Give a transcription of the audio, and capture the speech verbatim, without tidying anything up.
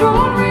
don't